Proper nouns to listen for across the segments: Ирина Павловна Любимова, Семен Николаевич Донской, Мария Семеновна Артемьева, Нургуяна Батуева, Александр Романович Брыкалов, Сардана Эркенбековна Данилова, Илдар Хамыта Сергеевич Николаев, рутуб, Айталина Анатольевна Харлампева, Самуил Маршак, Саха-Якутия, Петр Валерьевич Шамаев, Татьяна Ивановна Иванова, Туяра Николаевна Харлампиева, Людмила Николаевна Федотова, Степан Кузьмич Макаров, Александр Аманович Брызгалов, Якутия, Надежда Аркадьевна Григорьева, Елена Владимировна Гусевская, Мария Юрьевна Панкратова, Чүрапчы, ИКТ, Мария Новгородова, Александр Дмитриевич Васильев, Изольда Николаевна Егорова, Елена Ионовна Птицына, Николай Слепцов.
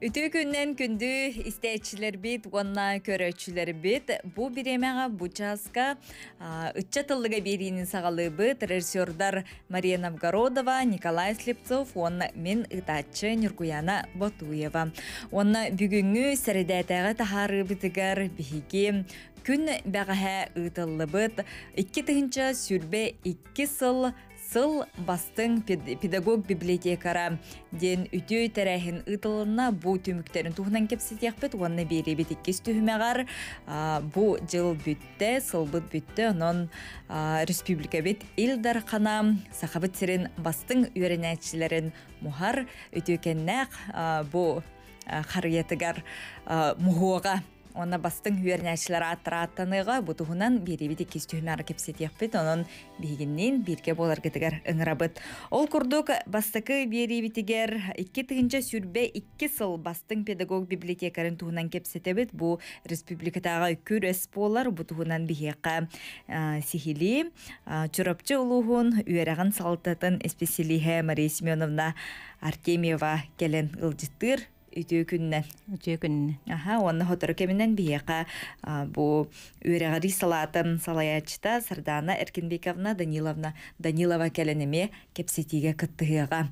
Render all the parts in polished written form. Үтүү күннен күндү истечилер бит, онна көрөчүлөр бит. Бу биремага бучаска үтчатылыга беринин сагалыбы режиссёрдар Мария Новгородова, Николай Слепцов, онна мен ытаччы Нургуяна Батуева. Онна бүгүнгү сэрдэтага тахары битигер биги күн бага ытылыбыт. 2-тынча сүрбе 2 сыл Сыл бастың педагог библиотекара ден үтөй тарахын ытылына бу түмүктерин туһунан кепсетек бит, онны бери битеккес түһүмәгар бу жыл бүтте, сылбыт бүтте, онон республика бит Илдар Канам сахабытсерин бастың үйренәчилерин мухар үтөкеннәк бу харыятыгар мухуага Онна бастың үйернәшілер атыратыныға бұтығынан беребеді кестүймәрі кепсетек бет, онын бейгіннен берге болар кетігер ыңырабыт. Ол күрдік бастықы беребетігер 2-тігінші сүрбе 2 сыл бастың педагог библиотекарын туғынан кепсетебет. Бұ республикатаға үкір әсполар бұтығынан бейеққа сихили, чүрапчы ұлығын үйерағын салтатын әспеселіғе Мария Семеновна Артемьева келен ұлжеттір. Үтүү күннен. Үтүү күннен. Аха, онны хотыр кемінен бейеқа бұл өрегіри салатын салаячыта Сардана Эркенбековна Данилова кәлініме кепсетеге кыттығыға.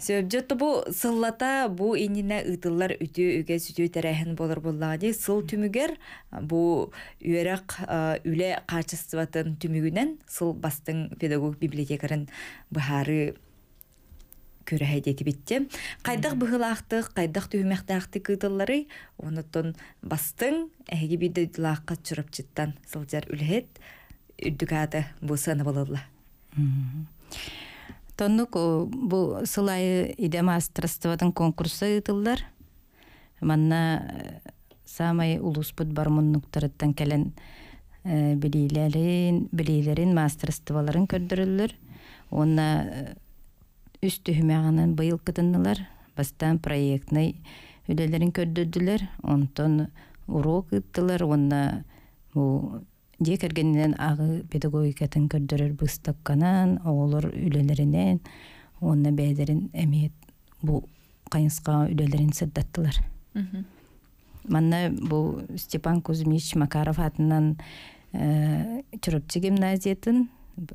Сөбжетті бұл сыллата бұл еніне ұтылар үтүү үге сүтүү тәрәхін болыр болаға дей. Сыл түмігер бұл өрег үлі қачыстыватын түмігінен сыл бастың педагог библиотекарын бұхары көрәйдеті бітті. Қайдық бұғылақтық, қайдық түйімәқтақты күділлары, оныттың бастың әйге бейді лаққа чүріп жыттан сылдар үлхет үрдігады бұл саны болылы. Тонық бұл сылайы идема астрастывадың конкурсы ұтылдар. Манна самай улуспыт бармыннықтарыттан кәлін білейлерін мастрастываларын көрдірілдір. Онна үсті хүмәғанын бұйыл қытынылар, бастан проектнай үлелерін көрділділер, онтон урок ұттылар, онна декергенінен ағы педагогикатын көрдірір бұстаққанан, оғылыр үлелерінен, онна бәйдерін әмет бұл қайынсқа үлелерін сұрдаттылар. Манна бұл Степан Кузьмич Макаров атынан Чүрөпчі гимназиятын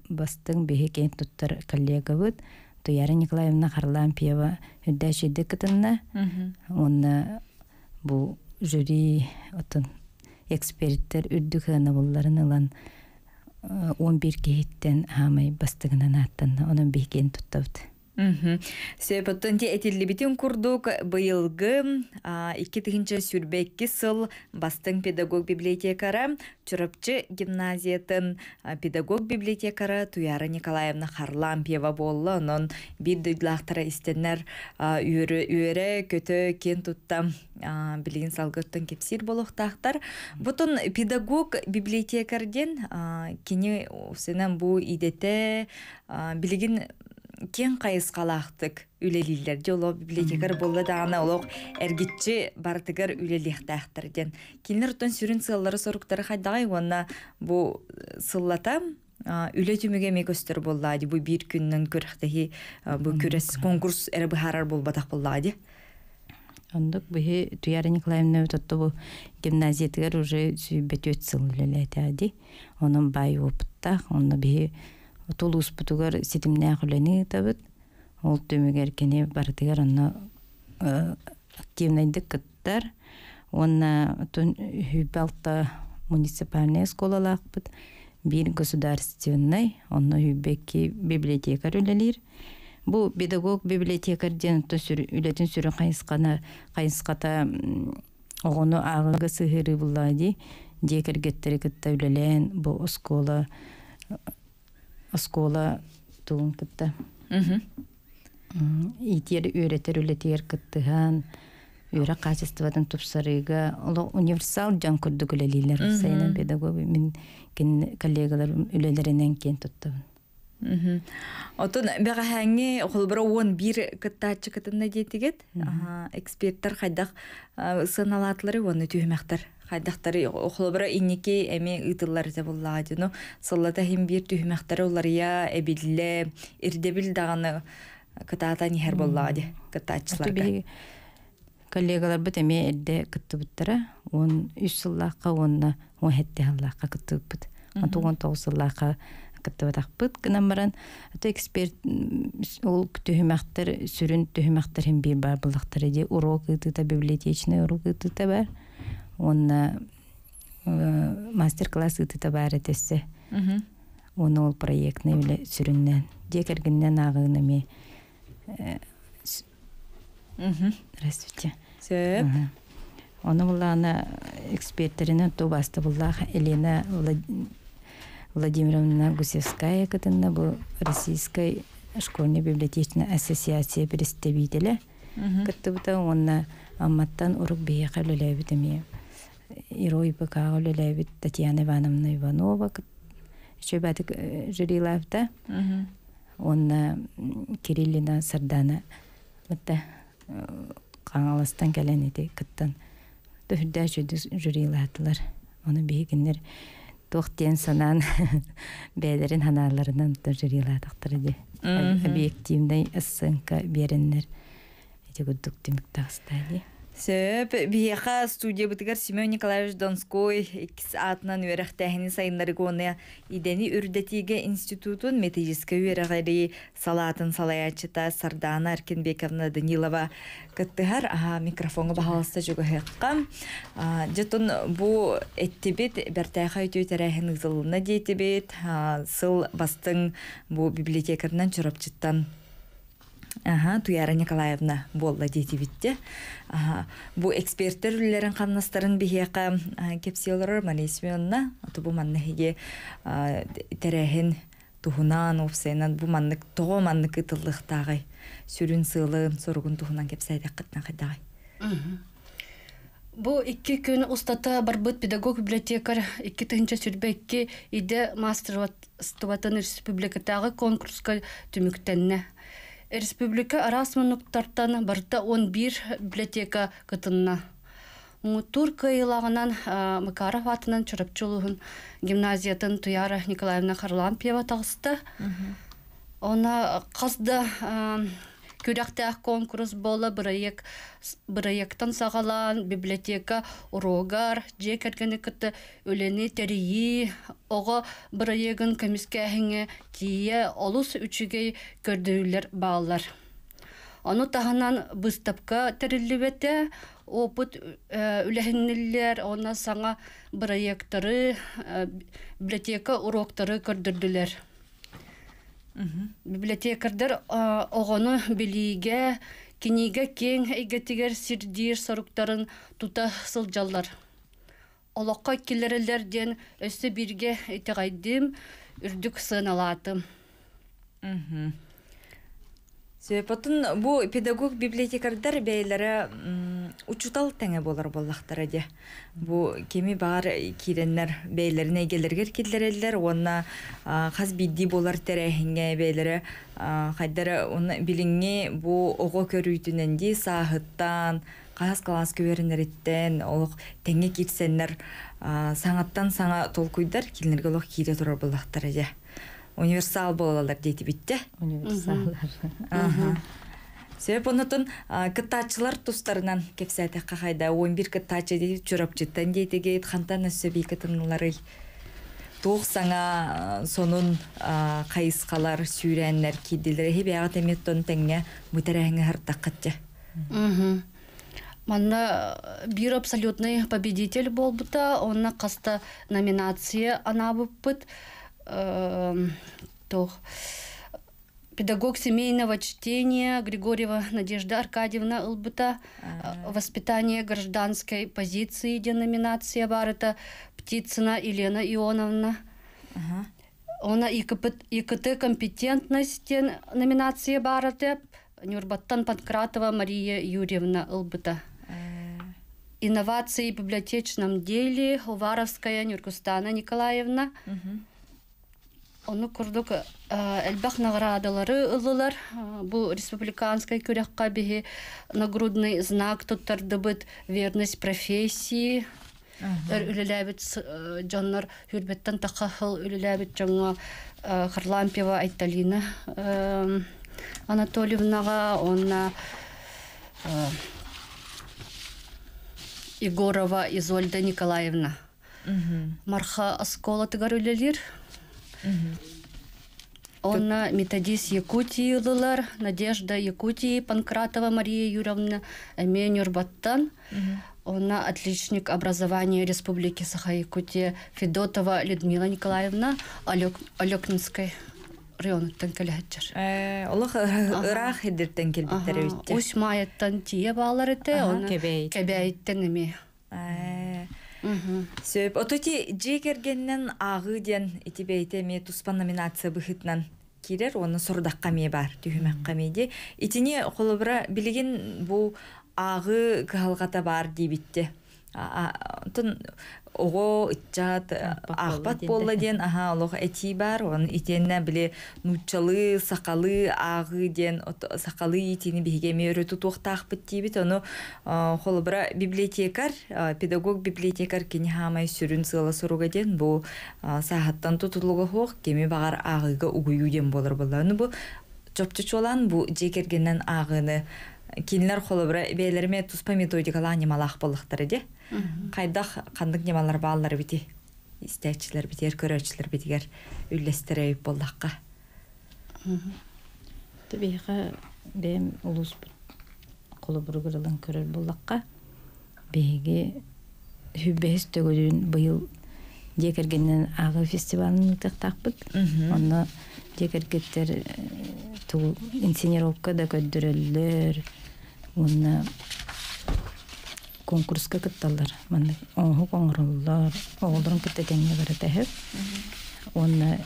бастың бейекен тұттар коллега бұд, Туяра Николаевна Харлампиева үддәшеді кітінна, онна бұл жюри эксперттер үрдіғаны боларын ұлан 11 кейттен хамай бастығынан аттанна, оның бейген тұттауды. Сөйпаттан те әтелі бітін күрдік бұйылғы 2-тігінші сүрбекке сыл бастың педагог библиотекара Чүрапчы гимназиятын педагог библиотекара Туяра Николаевна Харлампиева болы, онын бір дөйдлақтыра істенер үйірі көті кен тұтта білген салғыттың кепсер болуқтақтар. Бұтын педагог библиотекарден кені өсінен бұл идеті білген Кен қайысқалақтық үлелілерде олау библиотекар болы дағана олау әргетчі бартығыр үлелектақтырден. Келінер ұттан сүрін сыллары сорықтары қайдағай, онына бұл сыллата үлі түміге мекөстер болады. Бұл бір күннің көріқтегі бұл көрес конкурс әрі бұхарар болбадақ болады. Ондық бұхи Туяра Николаевна өтті бұл гимназиятығар уже бәті өтсіл үлелетеді. Оның бай өптақ, оны бұхи Тулус бұтығар сетімне әқілені табыт, ол төмігер кене бардығар онна активнайды күттар, онна үйбалта муниципальная сколалақ бұт, бір государственный, онна үйбекке библиотекар үлелер. Бұл педагог библиотекарден үлетін сүрі қайынсқата оғыны ағылғы сығыры бұлады, декергеттері күтті үлелен бұл скола Оскола туын кітті. Итер үйретер үлетер кіттіған, үйрі қачыстыватын тұпсарыға. Олы универсал жан күрдік үлелейлер. Сайынан педагогі мен коллегалар үлелерінен кен тұттығын. Отын бәға әңе қолбыра 11 кіттатшы кіттінді дейтігет. Эксперттар қайдақ сыналатылары, оны түйімәқтар. Қайдақтары оқылыбыра инеке әме ұйтылларды болады. Сыллата хем бір түйімәқтары олария әбелі, әрдебіл дағаны қытата нехер болады, қытатшыларға. коллегалар бітеме әлде күтті біттірі, 13 жыллаққа, 17 жыллаққа күтті біт. 19 жыллаққа күтті бітақ біт. Күнамырын, эксперт ол түхімақтар, сүрін түхімақтар хем бей бар бұлдақтар еде. Урок үтіта, библиотечный урок үтіта бар. Оны мастер-класс үтіта бар әтесі. Оны ол проектны өлі сүріннен. Декергіннен ағыны ме Здравствуйте. Она была на экспертерина, то баста была Елена Владимировна Гусевская, которая была Российской школьной библиотечной ассоциации представителя, которая она аматтан урок беха лелевитами. Ирой пока лелевит Татьяна Ивановна Иванова, еще бата жирилавта, она Кириллина Сардана. Қаңаластан кәләнеді күттін. Түрді жүрелі атылар. Оны бейгінлер тоқтен санан бәдерін ханаларынан жүрелі атықтырды. Объективдей ұссынқа берінлер. Әді күттіктімік тағыстайды. Сөп, бейеқа студия бұтығар Семен Николаевич Донской екіс атынан өріқтәхіні сайынлары көне идені үрдетеге институтын метежеске өріғарей салатын салаячыта Сардана Аркенбековна Данилова күттігар микрофону бағалыста жүгі хеққам. Жетін бұ әттебет бәртәйқа өте өтерәхін ғзылына дейтебет сыл бастың бұ библиотекарынан чұрап жыттан. Туяра Николаевна болла дети битте. Бу эксперттер үллерін қаннастарын бігеқа кепсе олар Марисвионна. Ату бу манныхеге тәрәхін тұхынан офсайынан бу маннық тоғы маннық ытылықтағай. Сүрін сылығын сорғын тұхынан кепсайдақ қыттан қайдағай. Бу икки күн устата барбыт педагог библиотекар 2000 сүрбекке иде мастер стыватын республикатағы конкурска түміктенне. Республика арасмануктартан барта 11 библиотека кытынна. Турка илагынан Макаров атынан чырапчылығын гимназиятын Туяра Николаевна Харлампиева тағысты. Она қазды күрәқтәк конкурс болы бірайектан сағалан библиотека урогар, жекергені кіті өлені тәрейі, оғы бірайегін көміске әңі тие олыс үшігей көрдіғілер бағалар. Оны тағынан бұстапқа тәрілі бәті, опыт үләңілер, оны саңа бірайектары, библиотека урогтары көрдірділер. Библиотекардар оғаны біліге, кенеге кен әйгетігер сирдер саруктарын тута сылжалар. Олаққа келерілерден өсі бірге әйтіғайдым, үрдік сыналатым. Сөйпатын, бұл педагог библиотекардар бәйлері учутал тәңе болар болақтар әде. Бұл кеми бағар керенлер бәйлеріне әйгелергер келдерелер, онына қаз бидді болар тәрәхінге бәйлері қайдары біліңе бұл оғы көрүйтінінде сағыттан, қаз-қалас көверінереттен, олық тәңе кетсенлер саңаттан саңа толқуйдар келінерге олық кере тұрар болақтар әде. Универсал болалар дейтіп бітті. Универсаллар. Сөйіп, онытын кытачылар тұстарынан кепсәді қағайда. 11 кытачы дейтіп жүріп жеттен дейтігейді. Қантан өсөбей кітіңлары. Тоқ саңа сонын қайысқалар, сүйрәнлер, кеділері. Хебе ағат әметтон тәңе бұйтарәңі әртаққатты. Манна бир абсолютный победитель бол бұта. Онна қаста номинация анабы бұт. Педагог семейного чтения Григорьева Надежда Аркадьевна Илбыта, воспитание гражданской позиции, деноминация барыта Птицына Елена Ионовна. Она ИКТ компетентность номинация барыта Нюрбаттан Панкратова Мария Юрьевна Илбыта. Инновации в библиотечном деле Уваровская Нюркустана Николаевна. Оны күрдік әлбәқ нағырадалары ұлылар, бұл республиканскай күрекқа бігі нагрудный знак тұттарды бұд верность профессии, үліләбіт жаннар үрбеттен тақақыл үліләбіт жаңа Харлампева Айталина Анатольевнаға, онна Егорова Изольда Николаевна. Марха Аскола тыгарулелер. Она методист Якутии лылар, Надежда Якутии, Панкратова Мария Юрьевна, Менюр Баттан. Она отличник образования Республики Саха-Якутия, Федотова Людмила Николаевна, Алекнинская. Район тенкелячер. Олах рах идир тенкелбиттеревитте. Усмая тантия баларете, он кебейтенеми. Сөйп. Ототи джекергеннен агыден итибейтеми туспан номинация быхытнан кирер, оны сордаққаме бар, дүйімәққамеде. Итіне қолыбыра білген бұл агы қалғата бар дейбітті. Тон ого итчат ахпат болладен аха олох эти бар он итенне биле нучалы сакалы агы ден сакалы итени бигеме өрөтү токтак биттибит ону холбра библиотекар педагог библиотекар кинхамай сүрүн сыла суруга ден бу сахаттан тутулуга хок кеми багар агыга угуюден болор болону бу чопчучолан бу жекергеннен агыны Кинлер холобра бейлерме туспа методикалар немалах болуктар эди. Кайдах кандык немалар баалар бити. Истечилер битер, көрөчилер битер үллестереп боллакка. Тебиге бем улус холобругурдан көрөр боллакка. Беге хүбес төгүн быйыл жекергеннен агы фестивалын тактакпыт. Аны жекергеттер ту инсценировка да көддүрөллөр, уна конкурска кытталар, мында оңго коңруллар, оолдорун кыттекенге баратахып. Оны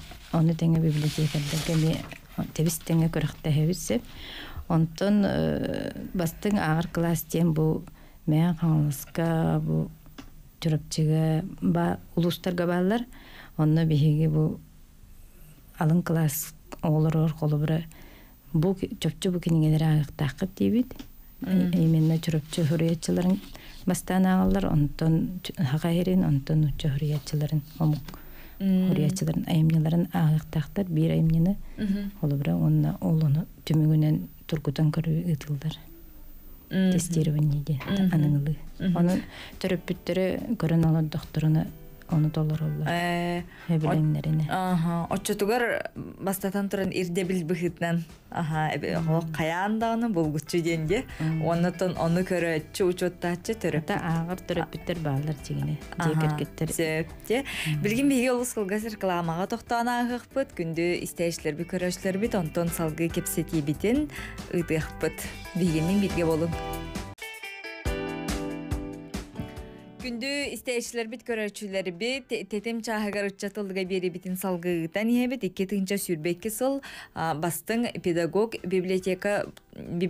теңе библиотекадагы тебис теңе көрөктөһөбүз. Онтон бастың агыр класс тем бу мен каңлыска бу түрөпчеге ба улустарга балдар, онно биһиги бу алын класс олорор колобра бу чөпчө бу кингелер тагып дийбит. Именно чөпчө хөрөятчыларын бастаналар, онтон хагайрин, онтон чөпчөрөятчыларын, омук хөрөятчыларын айымныларын агыктактар бир айымнын колобра онна олону түмүгүнөн тургутан көрүп ытылдар. Тестированиеде аныңлы. Аны төрөпүттөрү көрөнөлөр докторуна Оны доллар олар. Эбилеңнерине. Аха, отчетугар бастатан туран ирдебил быхытнан. Аха, эбилеңнерине. Каяандағыны болғытшы денде. Оны көрі өтчі учоттатчы түріп. Та ағыр түріп біттер бағылар тегіне. Декергеттер. Сөпте. Білген беге олыс қылғасыр қыламаға тоқтуана ағық бұд. Күнді істейшілер бі көрөшілер бұд. Онтон салғы кепсети бітін ұйтық бұд. Бегеннен бетге болың. Күнді істейшілер біт көрәчілер біт, тетем чағығар ұтчатылыға бері бітін салғығытан ебет, екетіңчі сүрбекке сол бастың педагог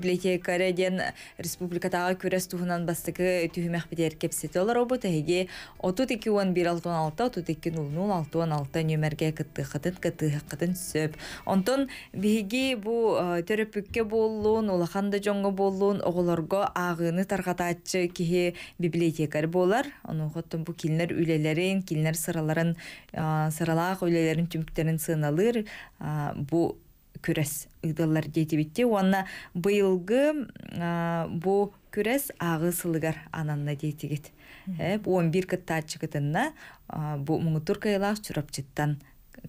библиотекары ден республикатаға көрәс тұғынан бастықы түйімәқ бітер кепсеті олар обы тәйге 32-1-1-6-16-32-0-0-6-16 нөмерге кыттықытын сөп. Онтон бігі бұ төріпікке болуын, олақанды жоңғы болуын, оғыларға ағыны тарғататшы кеге библиотекар болар. Оның құттым бұл келінер үлелерін, келінер сыралақ үлелерін түмктерін сыналыр бұл күрес ұйдалар дейтіп етте. Онына бұйылғы бұл күрес ағы сылығар ананына дейтіп ет. 11 күтті атшы күтінна бұл мұңытур кайылақ жүріп жеттен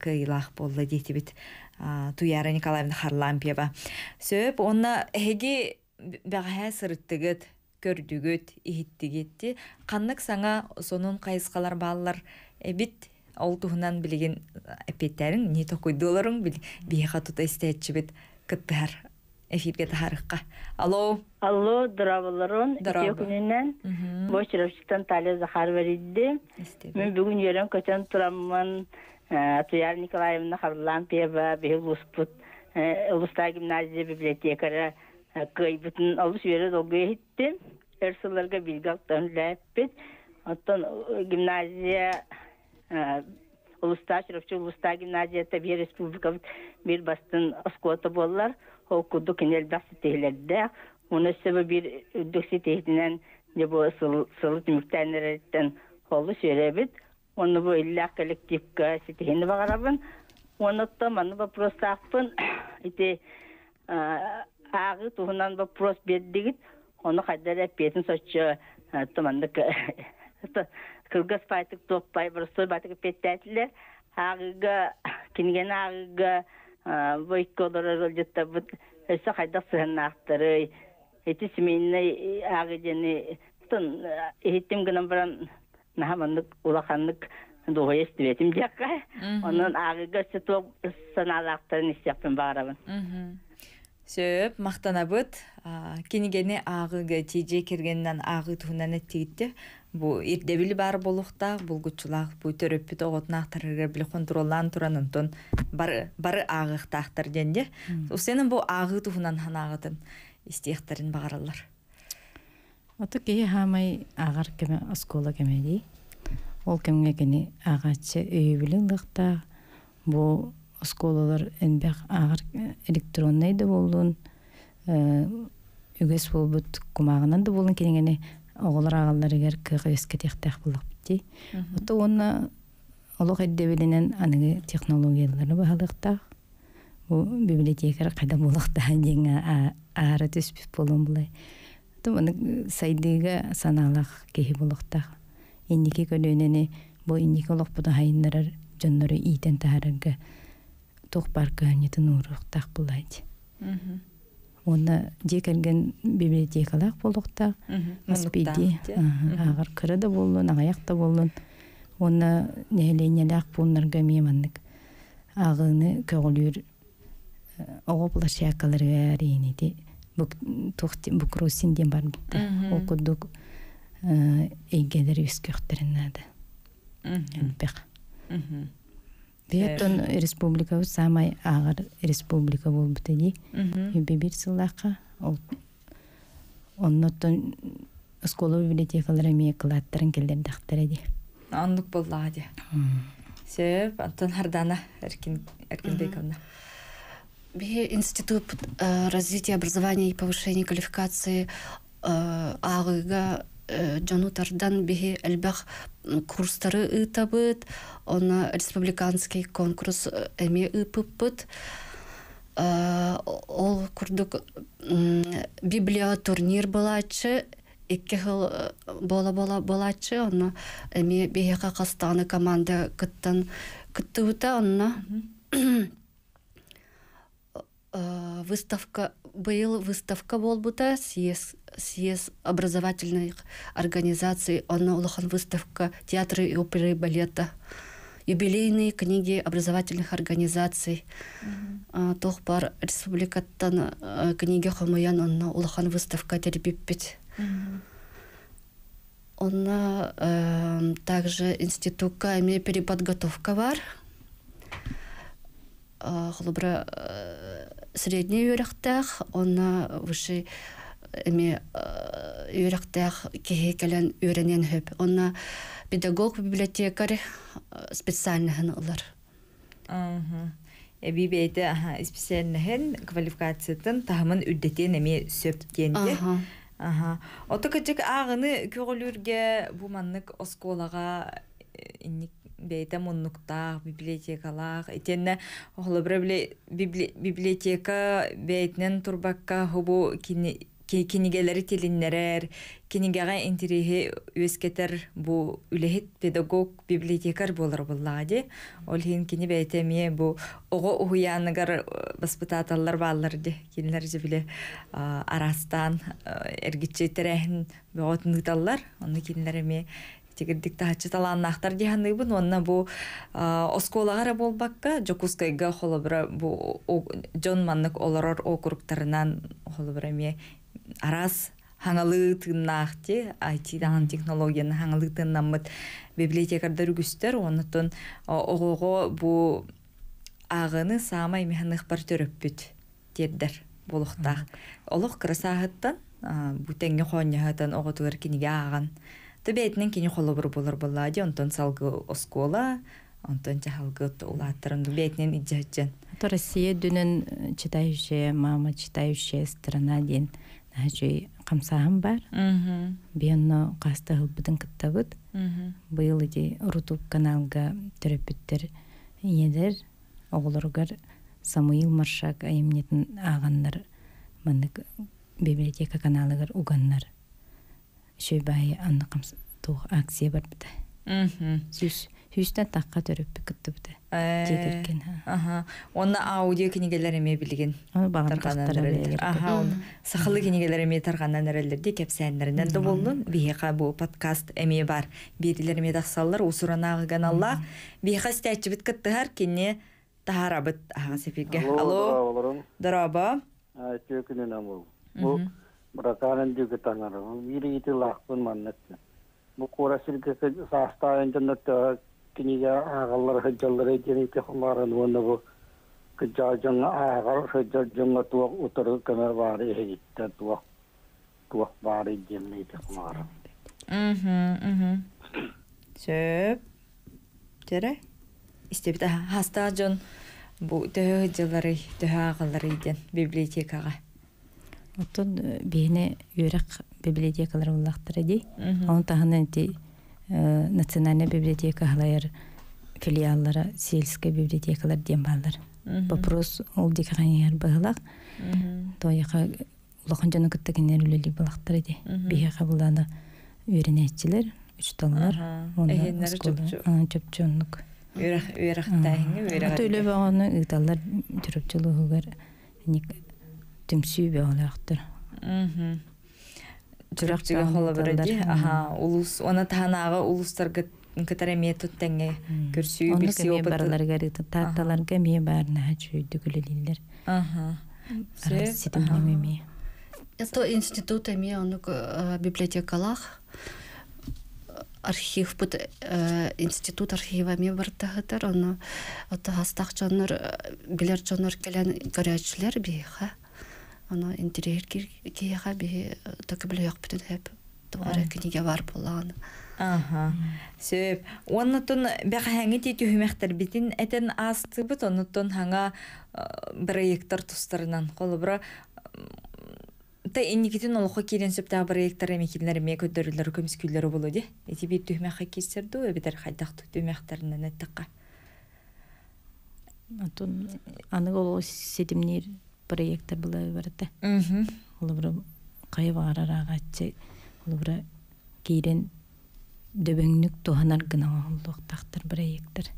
кайылақ болды дейтіп ет. Туяра Николаевна Харлампиева. Сөп, онына әге бәғая сұрыттығыд. Көрдігіт, ехеттігетті. Қаннық саңа сонын қайысқалар балылар бит ол тұғынан білген әпеттерін, не тоқойды оларын бейе қатута істәйтші бет күттігір әфирге тағарыққа. Алло. Алло, дұрабыларын. Дұрабыларын. Бошырапшықтан Талия Захарова редді. Мен бүгін ерен көтен тұрамын Туяр Николаевна Харлампиева, бейе ұлыстағы гимназия библиотекары Кайбытын алыс вере долгы еттім. Әрсыларға билгақтан ләппет. Оттан гимназия, ұлыста, Шырапчы ұлыста гимназията бе республика бір бастын ұскоты болар. Ол күдді кенел бақсы тейлерді. Оны сөбі бір үддіксі тейтінен дебо сылы түміктәнереттен олыс веребет. Оны бұ иллі коллективка сетейіні бағарабын. Оны ұттам, аны бапросты ақпын. Ете... Ағы тұғынан вопрос бердігіт, оны қайдар әппетін сөтші Томандык кыргыз пайтык топпай бурстой батык петтәтле агыга кинген агыга бойкодора жолдытта бут эсе хайда сыгынактырый эти семейный агыдени тон эттим гынан баран нахамандык улахандык доес тветим якка анын агыга сытоп саналактырын исяппен барабын. Сөп мақтанабыт кенегені ағығы тежей кергеннен ағы тұғынан әттегітті. Бұл ердебілі бар болуқта, бұл күтшілақ бұл төріппіт оғытын ақтырырға білі қондыролан тұранын тұн бары ағықты ақтыр денде. Осенің бұл ағы тұғынан хан ағытын істеқтірін бағаралар. Оты кей хамай ағар кеме аскола кемедей. Ол кемге кені ағатшы өйі біліңдіқта бұл сколалар энбек агар электронный да болдун, үгес болбут кумагынан да болдун кенегени оголар агаллар эгер кыгыске тектек болупти. Ото онна алог эддебилинен аныгы технологиялары баалыкта. Бу библиотекалар кайда болукта жеңе ары түспүп болун булай. Ото муну сайдыга саналык кеи болукта. Индики көлөнени бу индиколог буда хайындар жөндөрү ийден тарыгы тохпарка не тынурах так плать. Она декалген библиотекалах полохта, аспиди, агар крада воллон, агаяхта воллон. Она неленелях полнаргамиеманник. Агыны каулюр агоплашякаларга аринити. Тохти букросиндем барбита. Окудук эйгедерюскехтеринада. Биятон республика самай агар республика болбутади. Бибир сыллаха ол оннотон школа библиотекалары мекалаттарын келдер дактыради. Андык боллади. Сөп антон хардана эркинбековна. Би институт развития образования и повышения квалификации агыга Джанутардан беги эльбах курстары ытабыт, он республиканский конкурс эми ыпыпыт, ол курдук библия турнир балачы, иккехил бола балачы, он эми беги Казахстаны команда кыттан кыттыута, он выставка был выставка болбута съезд образовательных организаций, она улахан выставка театра и оперы и балета, юбилейные книги образовательных организаций, тох пар республикаттан книги хамаян, она улахан выставка тербиппит. Она также институтка имеет переподготовка вар, хлобра средний юрактах, она выше эми юрактах кехекелен юренен хэп, она педагог библиотекарь специальныхын олар. Бибейте специальныхын квалификациятын тахымын үрдетен эми сөптенде. Оты качык ағыны көрілерге буманнык осколаға инник бейта моннуктах библиотекалах этенне холобра библиотека бейтнен турбакка хобу кинигелери телиннерер кинигага интереги өскетер бу үлехит педагог библиотекар болар буллади ол хин кини бейтеме бу ого уяныгар баспытаталлар балларды кинлерже биле арастан эргичетерен боготнуталлар аны кинлереме тегердик тахчы таланнахтар дияны бун онна бу осколагара болбакка жокускайга холобра бу жон маннык олорор округтарынан холобра ме арас хаңалытыннахти айтидан технологияны хаңалытыннамыт библиотекардар үгүстер оннотон ого бу агыны самай механик бар төрөппүт тердер болуктак олох красахаттан бутенге хоннятан оготур киниге аган Тобетнен кини холобур болар баллади, онтон салгы оскола, онтон чахалгы улаттарын тобетнен идячен. То Россия дүнен читающая мама, читающая страна ден нажи камсаам бар. Биенно кастагыл бутын кыттабыт. Быйыл иди рутуб каналга төрөпүттер едер, оголоргар Самуил Маршак айымнетін ағаннар, мандык библиотека каналыгар уганнар. шөйбай аннакам туу акция бар бит. Сүстен такка төрөп кеттипти. Жетеркен. Аха. Онда аудио кинегелер эме билген. Аны багындырып. Аха. Сахылы кинегелер эме таргандан эрелдерди кепсәндерден де болдун. Бихека бу подкаст эме бар. Берилер эме даксаллар усуранагы ганалла. Бихека стәчи бит кеттер кине тарабыт ага сефиге. Алло. Дараба. Чөкүнен амол. Бу братанын жүгү танары. Бири ити лахпын маннатты. Бу корасылгы саста интернетте кинеге агаллар хыджаллар этерите хумарын вонобу кыджажын агал хыджажын туак утыр кемер бар эйитте туак бар эйитте хумары. Сөп. Тере. Истебита хастажын бу төгөжаллары төгөгаллар эйден библиотекага. Отон бени юрак библиотекалар уллактыр эди. Аны тагынан Национальная библиотека галайыр филиаллары, сельская библиотекалар дем балдар. Вопрос ол декаганер багылак. Тояга улахан жана кеттегенер үлели балактыр эди. Беге кабылданы үйренетчилер, үчталар, онда чөпчөнүк. Үйрактайны, үйрак. Төлө баганы италлар төрөпчөлүгөр ник төмсү багалактыр. Жүрөктүгө холоборди. Аха, улус, она танагы улустарга кытареме туттанге көрсүү бир сио барларга татталарга ме барна жүйдүгүлелер. Аха. Сетимнеме. Это институт эме онук библиотекалах архив бут институт архива ме бартагатар ону ата хастакчаннар билер жаннар келен көрөчүлөр беха. Она интерьер кияга би токиблёк бүтүн хеп товар книга бар болгон. Аха. Сөп, оннотон бехаңы тетү хмектер битин этен асты бут оннотон ханга проекттер тустарынан колобра та иникитин олхо кирен сөптө проекттер эмекилер эме көтөрүлөр көмүскүлөр болоди. Эти бир түхмөккө кестерди, бедер хайдак түхмөктеринен аттыкка. Антон аны голо сетимнер проекттер булай барда. Улубра кайварарагатчы, улубра кирен дөбөңнүк тоханар гына олдук тактыр проекттер.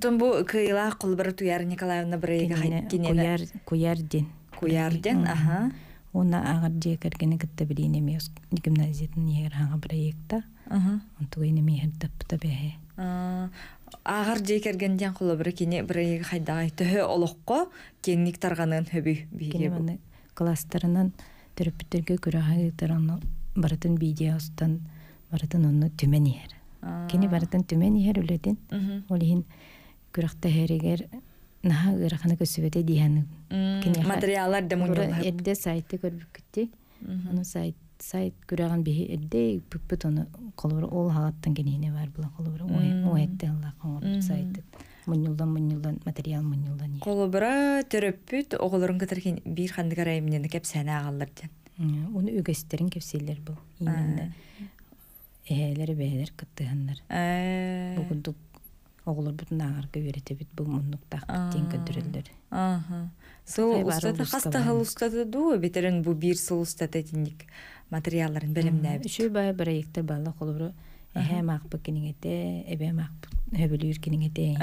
Тон бу кыйла кулбар туяр Николаевна бирге хаккене. Куярден, аха. Уна агыр жекергени кетте бирине мес гимназиятын ягырга проектта. Аха. Антугыны мехтеп табе. Агар жекергенден кулбар кине бирге хайдагы тө олокко кенник тарганын хөбү биге бу. Класстарынан төрөптөргө көрө хайтараны барытын видеостан барытын онну төмөнер. Кени барытын төмөнер үлөтен. Олин күрөктө херегер нага гыраханы көсөбөтө дияны. Кени материалдар да мунур. Эдде сайтты көрүп кетти. Аны сайт көрөгөн бе эдде бүттөну колор ол хаттан кенине бар бул колор. Ой, эдде Алла колор сайты. Муньулдан материал муньулдан. Колобра терапевт оголорун кетерген бир хандыгар эмнени кеп сана агалдар ден. Уну өгөстөрүн кепселер бул. Именно элери бейлер кыттыгандар. Бүгүндүк оголор бүтүн агарга берете бит бул мундуктак тең көтөрүлдөр. Аха. Сол устата хастага устата дуу бетерин бу бир сол устата тендик материалдарын белемдеп. Шөбай проекттер бала колобра эмак бекиниңете, эбемак Эбелир кинегете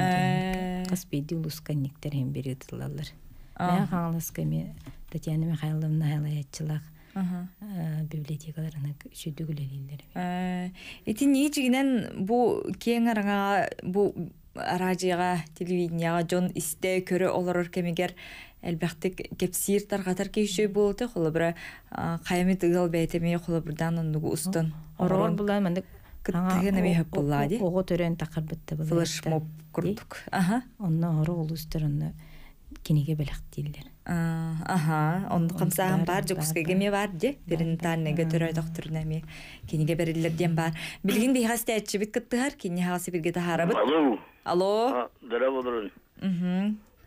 каспиди улусканниктер эм беретиллалар. Мен хаңлысками Татьяна Михайловна хайлаячылак библиотекаларына шүдүгүлелер. Этин ичигинен бу кеңарга бу радиога, телевиденияга жон исте көрө олорор кемегер элбетте кепсир таргатар кешүү болду. Холобра кайымыт ыгыл бетеме холобрадан ондугу устун. Орор булай менде Кыттыгыны бейіп боллади. Оғы төрен тақыр бітті болды. Флешмоб күрдік. Онына ары олыстырынны кенеге бәліқ дейілдер. Онын қамсағын бар, жүкіскеге ме бар де. Берін тарнеге төрай доқтырына ме кенеге бәрілерден бар. Білген бейға стәтші біт кыттығар, кене хағасы бірге тағары бұд. Алло. Дара болырын.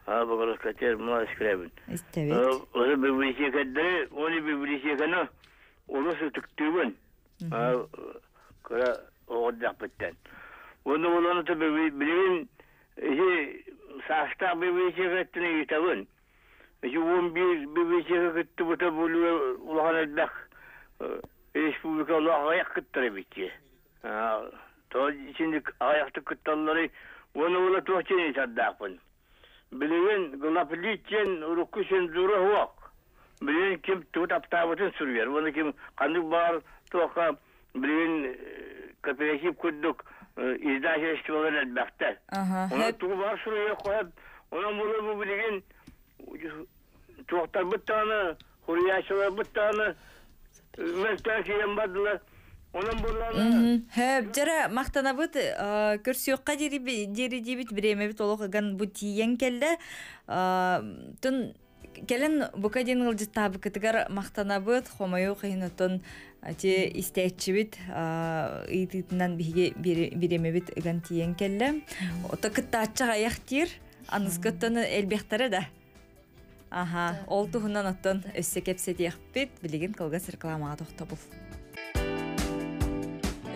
Бағарыз қатер, мұна әскірәбін. Истәбет. Когда отдых пытает. Он уволен, то блин, если состав бывшего тени ставен, если он бывшего то вот это было улаханадах, если Жара мақтанабыт көрсөкка жери дебит биремебит олоған бу тиен келді. Тун келін бука ден ылжы табы кытыгар мақтанабыт хомайу кыйнотон те истеччибит ыйтытынан биремебит ыган тиен келді. Ота кытта аччага яхтир анызготтон элбектары да. Ага, ол туһунан оттон өссекепсетиякпит билигин кылгас рекламага токтопув.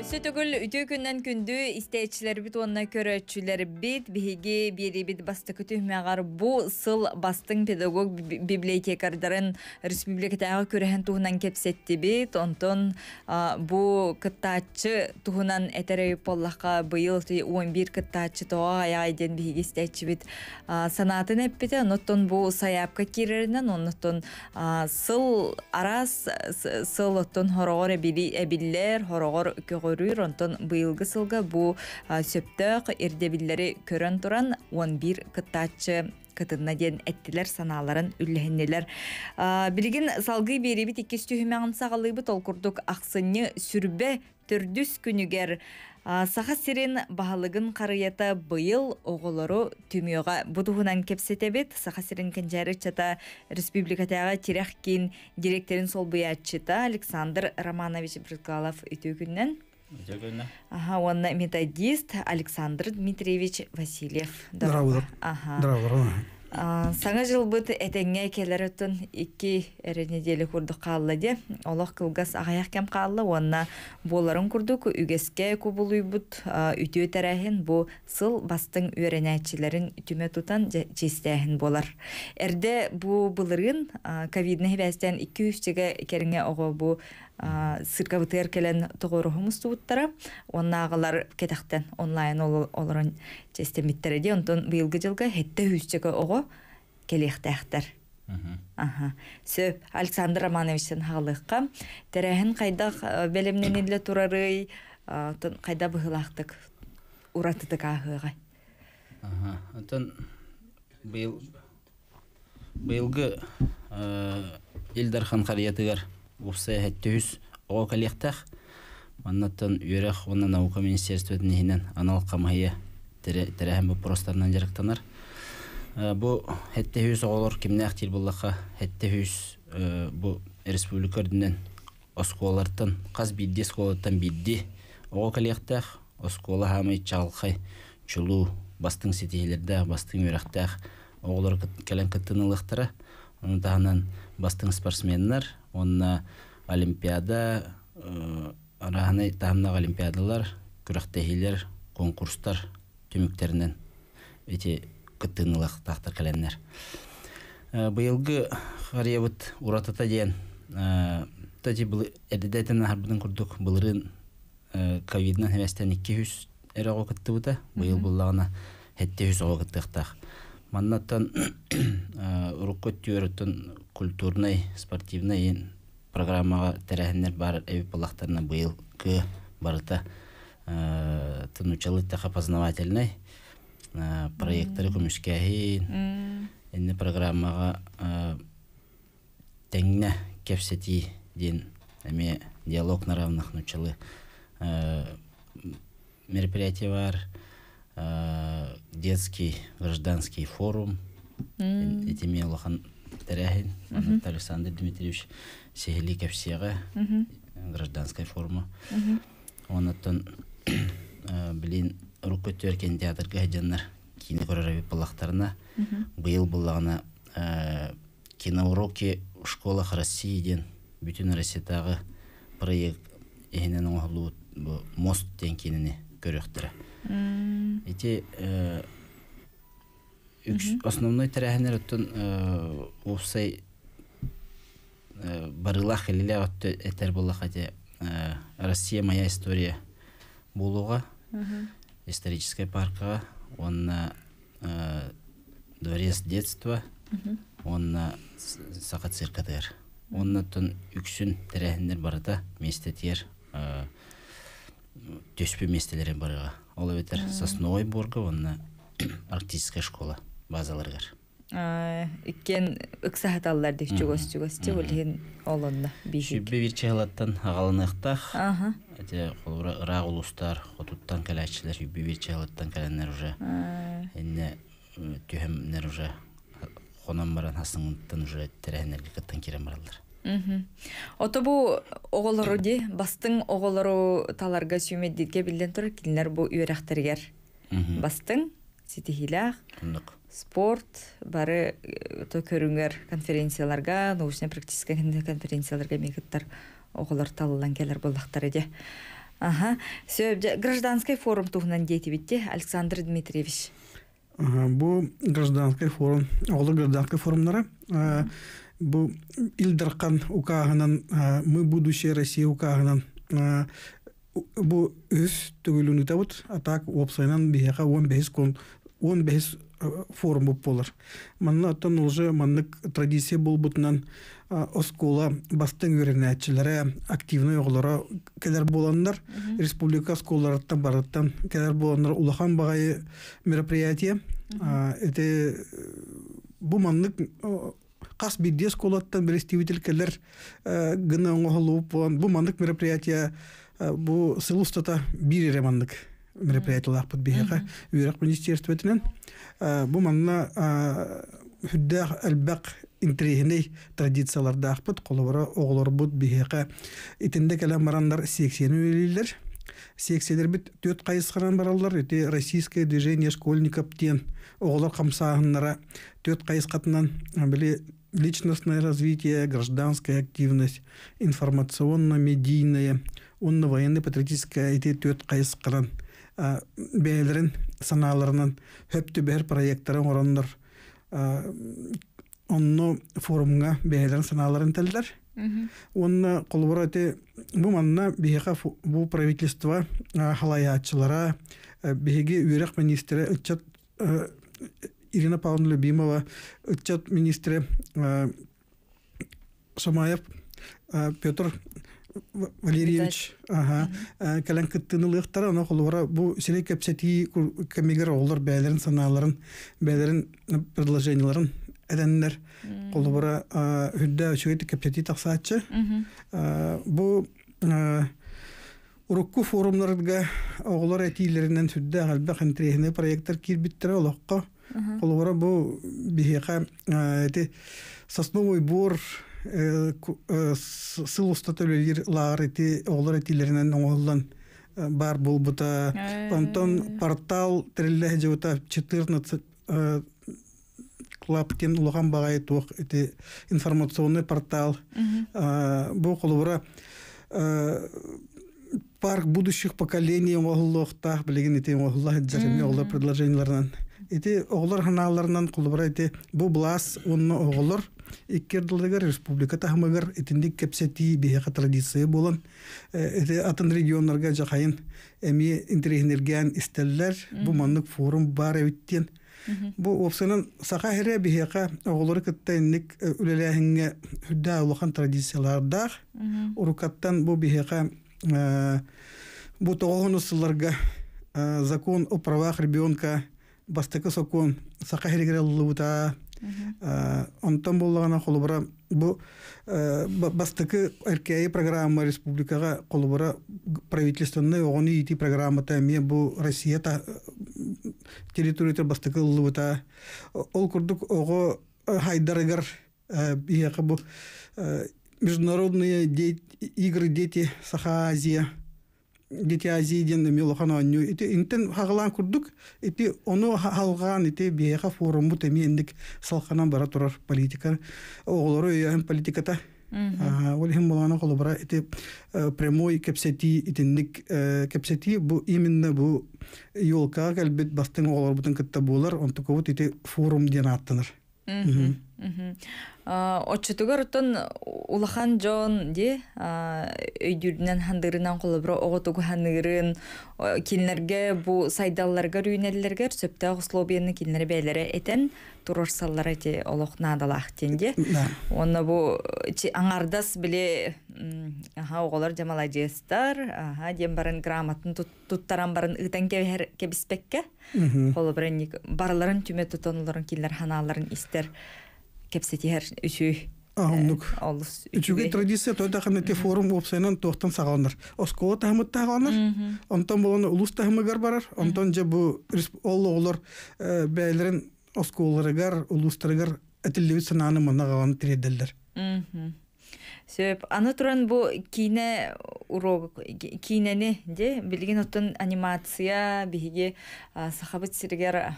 Сөтөгүл үтө күннән күндү истечилер бит онна көрөчүлөр бит биге бери бит басты көтүмәгәр бу сыл бастың педагог библиотекардарын республикадагы көрәһән туһунан кепсетти бит онтон бу кыттачы туһунан этереп поллакка быйыл 11 кыттачы тоо айден биге истечи бит санатын эппит онтон бу саяпка киреринен онтон сыл арас сыл оттон хорогор эбиллер хорогор көгөр Ронтон быйылгы сылга бу сөптөк эрдебиллери көрөн туран 11 кытачы кытына ден эттилер санааларын үллэһиннелер. Билигин салгы беребит 200 сагалыбыт ол курдук аксынны сүрбе төрдүс күнүгер саха сирин баалыгын карыята быйыл оголору түмөга будугунан кепсетебит саха сирин кенжери чата республикадагы тирах кин директорин сол буячыта Александр Романович Брыкалов үтүгүннен. Ага, он методист Александр Дмитриевич Васильев. Здравствуйте. Ага. Саңа жыл бұд әтәңе келер өттін 2 әрі неделі құрдық қалылы де. Олық қылғас ағаяқ кәм қалылы, онына боларын құрдық үгеске көбілуй бұд үті өтәрәхін бұ сыл бастың өрен әтшілерін үтіме тұтан жестәхін болар. Әрді бұ бұлырын ковидны бәстен 2-3-тегі керіңе оғы бұ сырға бұтығыр келен тұғырығымыз тұғыттара, онына ағылар кетақтен онлайн олырын жестеметтіреді, онтын бұйылғы жылғы әтті үйістегі оғы келекті әқтір. Сөп, Александр Романовичтен ғалыққа, тәрәхін қайдақ бәлемнен елі тұрары, қайда бұғылақтық, ұратыдық ағыға. Онтын бұйылғы елдархан қариятығар Урсая хәттүс ого калектах маннаттан үрәх онна наука министрлыгыннан анал камая тирәһәм простарнан ярыктанар. Бу хәттүс оголар кимнәх тел буллаха хәттүс бу республика дөннән осколардан каз бидди осколардан бидди ого калектах оскола һәм чалхай чулу бастың сетейләрдә бастың үрәхтәх оголар кәлән кыттынлыктыра ондан бастың спортсменнар онна олимпиада, араны тамнақ олимпиадалар, күрақтәйлер, конкурстар төміктерінен өте күттіңілік тақтыр кәләннер. Бұйылғы қариябыт ұратыта дейін, тәді бұл әрдедәйтін әрбінің күрдік бұлырын ковиднан әвәстен 200 әрі қоқытты бұта, бұйыл бұллағына 700 қоқыттықтақ. Маннаттан ұрыққөт түйіріттің культурнай, спортивнай программаға тәрәхінер бар әвіп алақтарына бұйыл кө барыта тұнучалы тәқа познавательнай проекттары көмішкәйін әнні программаға тәңіне кәпсеті ден әме диалог наравнық нучалы мероприятия бар детский гражданский форум этими улахан тарахин Александр Дмитриевич сехли кепсега гражданская форма он оттон блин руку теркен театр гаденнар кино көрерби палахтарна быйыл буллагына кино уроки в школах России ден бүтүн Россиядагы проект эгенен оглу мост тенкинини көрөктүр. Эти основной тәрәһенер оттон усай барылах элеле отто этер буллах эте Россия моя история болуға, историческая парка, он дворец детства, он сақа циркадер, он тон үксін тірәхіндер барыда месте тер төспі местелерін барыға. Ол өтер Сосновой борғы, он арктическая школа базаларғар. Иккен үксахаталлар дек чугос-чугосте, олген олында бейшек. Шүбі вирчағалаттан ағалынықтақ, рағы ұлыстар, құтыттан кәләтшілер, шүбі вирчағалаттан кәләннер ұжа, түйімнер ұжа, қонан баран хасыңынттан ұжа, тәрәнерге қаттан керен баралдар. Оты бұ оғылыру де, бастың оғылыру таларға сүймеддетке білден тұр, келінлер бұ үйрәқтергер. Бастың, сетихилақ, спорт, бары төкөрүңер конференцияларга, научно-практическая конференцияларга мегеттар оғылар талылан келер болдақтар еде. Гражданский форум туғынан дети бетте, Александр Дмитриевич. Бұл гражданский форум, оғылы гражданский форумлары. Бұл илдарқан ұқағынан, мы будущее России ұқағынан, бұл үз түгілін үтәуіт, атақ опсайнан бейеға 15 кон, 15 форум болып болар. Манна аттан олжы маннық традиция бол бұтынан оскола бастың өріне әтшілері активны оғылары кәдер боландар. Республика осколарыттан барыттан кәдер боландар улахан бағайы мероприятия. Бұл маннық қас бейде осколаттан бірестивітіл кәлер ғына оңғылу болан. Бұл маннық мероприятия бұл сылустата бір ере маннық мероприятиялар бұд бейіға үйрек министерств өтінен. Бұл манына хүддәғ әлбәқ интерегіней традицияларды ақпыт, қолыбара оғылар бұд бейіға етінде кәлем барандар 80 өйлейлер. 80-лер біт 4 қайысқаран баралар, өте российское движение школьников тен оғылар қамсағынлара 4 қайысқатынан біле личностное развитие, гражданская активность, информационно-медийная, онны военно-патриотическая әйте 4 қайысқаран. Бәйлерін саналарынан хөпті бәр проекттарын орандар онны форумға бәйлерін саналарын тәлдер. Онны қолбыр өте бұл манна бейіға бұл правительства халайатшылара бейге үйрек министері үтчат Ирина Павловна Любимова, үтчат министері Шамаев Петр Валерьевич, кәлән күттінілі ұқтары, оны қолуыра бұл сирей көпсәті көмегер олар бәйлерін саналарын, бәйлерін предложенияларын әдәнілер қолуыра үдді өшігеті көпсәті тақсатшы. Бұл ұрыққы форумларға олар әтейлерінен үдді ғалбақ әнтірейіне проекттар кербеттері олаққа қолуыра бұл бейіға Сосновой бор сыл ұстатөлер лағырыты олар әтелерінен оңылдан бар бұл бұта. Пантон портал тірілі әже бұта 14 клаптен ұлған бағай тұқ информационный портал. Бұл қолыбыра парк будущих поколений оңылы ұқтақ білеген оңылы әджәріме оңылы предложенияларынан. Оғылар ғаналарынан қолыбыра бұл бұлас онына оғылыр. Иккерділігер республика тағымығыр әтіндік кәпсәті бейіға традиция болын. Атын регионларға жақайын әме интерегенерген істәлілер бұл маңнық форум бар әуіттен. Бұл опсынан сақа әрі бейіға оғылары күттәйінлік үлеләңі үдді ауылған традициялардағы. Орукаттан бұл бейіға бұл тоғығын ұсыларға закон о правах ребенка бастықы сокон сақа әрігер алылы бұта. Онтан болдағына қолыбыра бастықы әркәйі программа республикаға қолыбыра правительственный оғыны еті программата әме бұл Россия территориятер бастықы ұлы бұта ол күрдік оғы хайдарығыр бейіқі бұл международные игры дети Саха Азия дети Азияден әме ұлыққан өңі ентен хағылан күрдік оны халған бейіға форум бұт әме әндік салқанан бара тұрар политика оғылары өйән политиката өлген болғаны қолы бара прямой кәпсәті бұл именно бұл елқаға әлбет бастың оғылар бұтын күтті болар онтық өт форум ден аттыныр. Очтугартон улахан жон де үйдүрнен хандырынан колобро оготугу ханырын кинлерге бу сайдалларга рүйнеллерге сөптө условияны кинлер бейлери этен турурсаллар эти олохнадалах тенде. Онна бу аңардас биле оголор жамаладжестар, дем барын грамотын туттаран барын ытан кебиспекке. Колобранник барларын түмө тутонлорун кинлер ханаларын истер. Кепсетер үчү. Үчүгө традиция тода хамнете форум опсенан тохтан сагандар. Оскоо тамыт тагандар. Онтон болгон улус тамыгар барар. Онтон же бу оллоолор бейлерин оскооларыгар, улустарыгар этилдеби сананы манаган тиреддер. Сөп аны туран бу кине урок кинени де билген оттон анимация биге сахабыт сиргер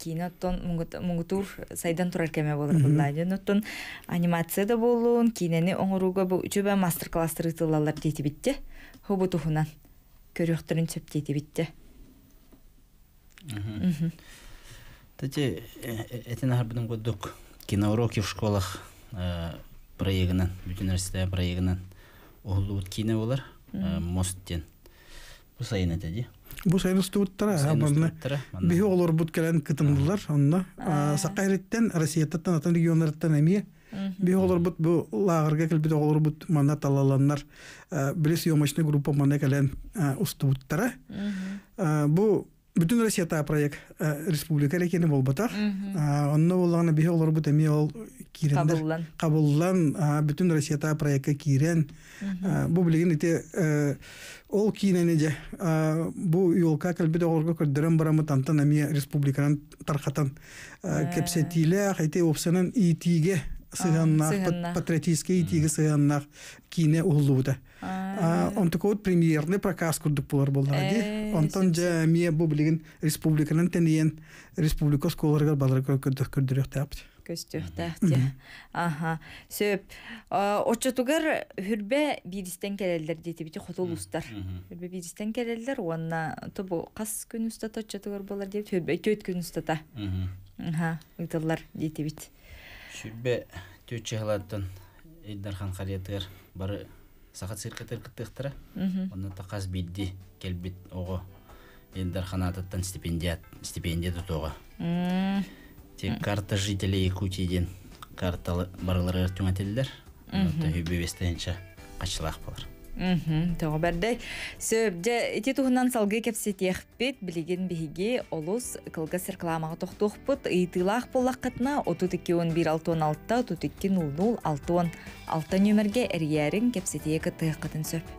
киноттон мунгутур сайдан турар кеме болур булдайын оттон анимация да болун кинени оңоруга бу үчөбө мастер класстыр тылалар тети битте хобутуунан көрөктөрүн сөп тети битте. Тете этенар будун годдук кино уроки в школах проегинен, университет проегинен, улут кине болар, мостен. Бусайын этеди. Бусайын стуттара, абанна. Бихи олор буткалан кытымдылар, онна Сакайреттен, Россиятаттан, атын регионарттан эмие. Бихи олор бут бу лагарга келбит олор бут мана талаланнар, биле съемочный группа мана калан устуттара. Бу бүтүн Россиятта проект республика лекени болбатар. Онна болгана бихи олор бут эмие ол Кабуллан, бүтүн Россиятта проекта кирен. Бу билген ите ол киненеде бу юлка калбит огорго көрдөрөн барамы тантан эми республиканын таркатан кепсетиле айты опсанын итиге сыганнак патриотический итиге сыганнак кине улууда. Онтокот премьерный проказ курдук булар болдуди. Онтон же эми бу билген республиканын тенен республика школаларга балдарга көрдөрөк тапты. Көстүхтахте. Сөп. Очотугар хүрбе бирістен келелдер дейті біте хотол ұстар. Хүрбе бирістен келелдер, онна тобу қас күн ұстата очотугар болар дейті, хүрбе төт күн ұстата. Үйталар дейті біт. Хүрбе төт чехалаттан Элдархан қариятығар бары сақат сиркетер күттіқтіра. Онна тақас бидді келбет оғы Элдархан ататтан стипендия тұтуға. Те карта жителей Якутии, карта барлары түңәтелдер, үйбебестенче ачылақ болар. Тоғы бәрдей. Сөбде, әте тұғынан салғы кәпсеті еқпет, білеген бейге олыс қылғы сіркламаға тоқтық бұт, ұйтылақ болақ қатына 32-11-16-16-та, 32-00-6-16 нөмірге әргерін кәпсеті екі тұғы қатын сөп.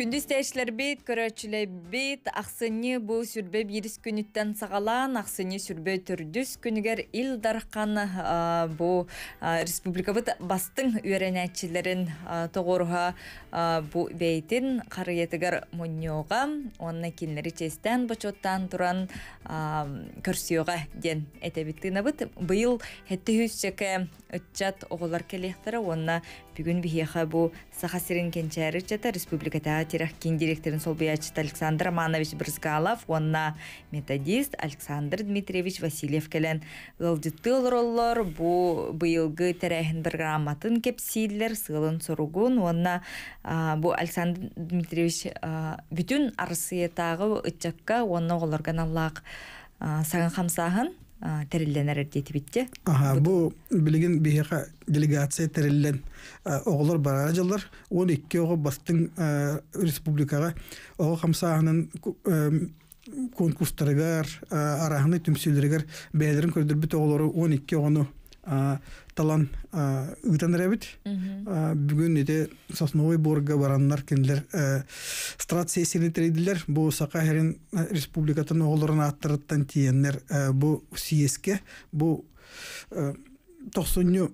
Күндіз тәйшілер бейт, көрәтшілер бейт, ақсыны бұл сүрбе беріс күніттен сағалан, ақсыны сүрбе түрдіс күнігер Элдархан бұл республика бұд бастың өрәнәтшілерін тоғырға бұл бейтін қарыетігер мұнеуға, онына келінері честен бұчоттан тұран көрсеуға ден әтәбеттіна бұд. Бұл әтті үсшекі үтчат оғылар келектірі, онына бүгін бігеға бұл сақасырын кенчәрі жата республиката терақкен директорын сол бұячыт Александр Аманович Брызгалов, онына методист Александр Дмитриевич Васильев кәлін ғылдетті олар бұйылғы тәрәхін бір грамматын кепсейлер, сығылын соруғын, онына бұ Александр Дмитриевич бүтін арсыетағы үтчакқа, онына оларған Аллах сағын қамсағын тәрелленер әрдеті бітті. Бұл білген бейіға делегация тәреллен оғылар барар жылдар. 12 оғы бастың республикаға оғы қамсағының конкурстарығар, арағыны түмселерігар бәйлерін көрдір біт оғылары 12 оғыны талан ұйтандар әбіт. Бүгін ете Сосновой борға бараннар кенділер страт сессияны тірейділер. Бұл сақа әрін республикатын оғыларын аттырыттан тиеннер бұл сиеске. Бұл 90-ню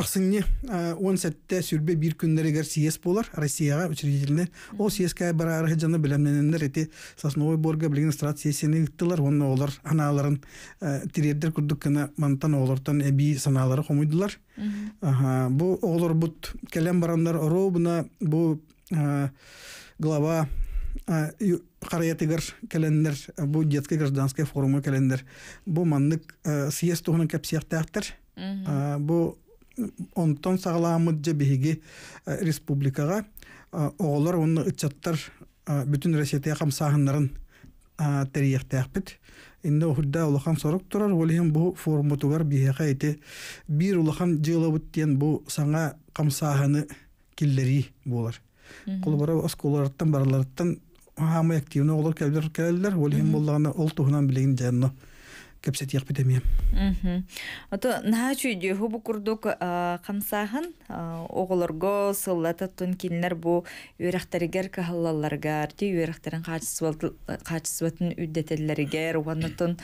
ақсыңне 10 сәтті сүрбе бір күндерігер сиес болар. Россияға үшіргетіліне. Ол сиеске бара арғы жаны білімленендер ете Сосновой борға білген страт сессияны ұйттылар. Оның оғылар аналарын тірердер күрдік кіні мантан оғылардан әбей саналары қомайдылар. Бұл оғылар бұд кәлем барандар ұру бұна бұл глава Хараятыгар календар, бу детский гражданский форум календар, бу маннык съезд тухнын капсиахтахтар, бу онтон сагламыт жабиги республикага оголор онны ычаттар бүтүн Россиятыя камсахыннарын терияхтахпит. Инде худда улахан сорок турар, олиһин бу форуму тугар биһэкайты бир улахан жылабыттен бу саңа камсахыны киллери болар. Кулбара осколардан барлардан хамы активно олар келдер, олиһин буллагына ол туһунан билеген жанна кепсет яп битемем. Ото нахачу дию хубу курдук камсахын оголорго соллата тун кинлер бу үрәхтәргәр каһалларга, ти үрәхтәрен качсватын үддәтәләргә, уаннытын